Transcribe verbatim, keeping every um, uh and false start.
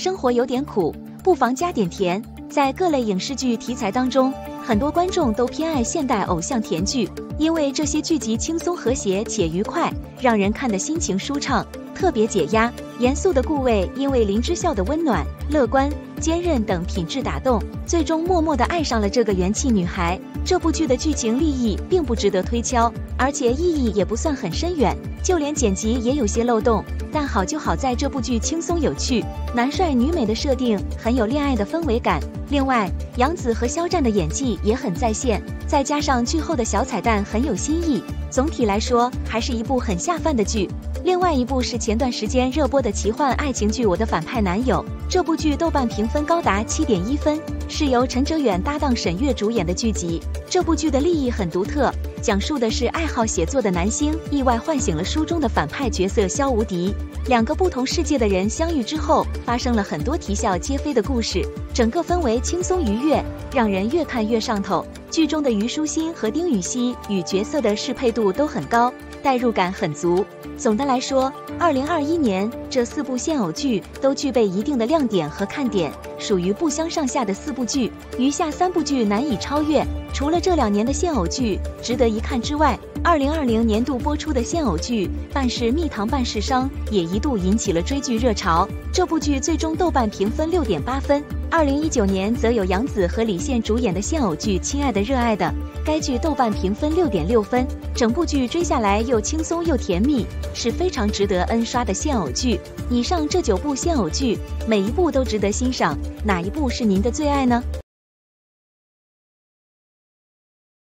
生活有点苦，不妨加点甜。在各类影视剧题材当中，很多观众都偏爱现代偶像甜剧，因为这些剧集轻松和谐且愉快，让人看的心情舒畅，特别解压。严肃的顾魏因为林之孝的温暖、乐观、坚韧等品质打动，最终默默地爱上了这个元气女孩。这部剧的剧情立意并不值得推敲，而且意义也不算很深远，就连剪辑也有些漏洞。但好就好在这部剧轻松有趣，男帅女美的设定很有恋爱的氛围感。另外，杨紫和肖战的演技也很在线，再加上剧后的小彩蛋很有新意，总体来说还是一部很下饭的剧。另外一部是前段时间热播的奇幻爱情剧《我的反派男友》，这部剧豆瓣评分高达 七点一 分，是由陈哲远搭档沈月主演的剧集。这部剧的立意很独特，讲述的是爱好写作的男星意外唤醒了书中的反派角色萧无敌，两个不同世界的人相遇之后，发生了很多啼笑皆非的故事，整个氛围轻松愉悦，让人越看越上头。剧中的虞书欣和丁禹兮与角色的适配度都很高，代入感很足。总的来说，二零二一年这四部现偶剧都具备一定的亮点和看点，属于不相上下的四部剧，余下三部剧难以超越。除了这两年的现偶剧值得一看之外，二零二零年度播出的现偶剧《半是蜜糖半是伤》也一度引起了追剧热潮。这部剧最终豆瓣评分六点八分。二零一九年则有杨紫和李现主演的现偶剧《亲爱的热爱的》，该剧豆瓣评分六点六分。整部剧追下来又轻松又甜蜜，是非常值得 N 刷的现偶剧。以上这九部现偶剧，每一部都值得欣赏，哪一部是您的最爱呢？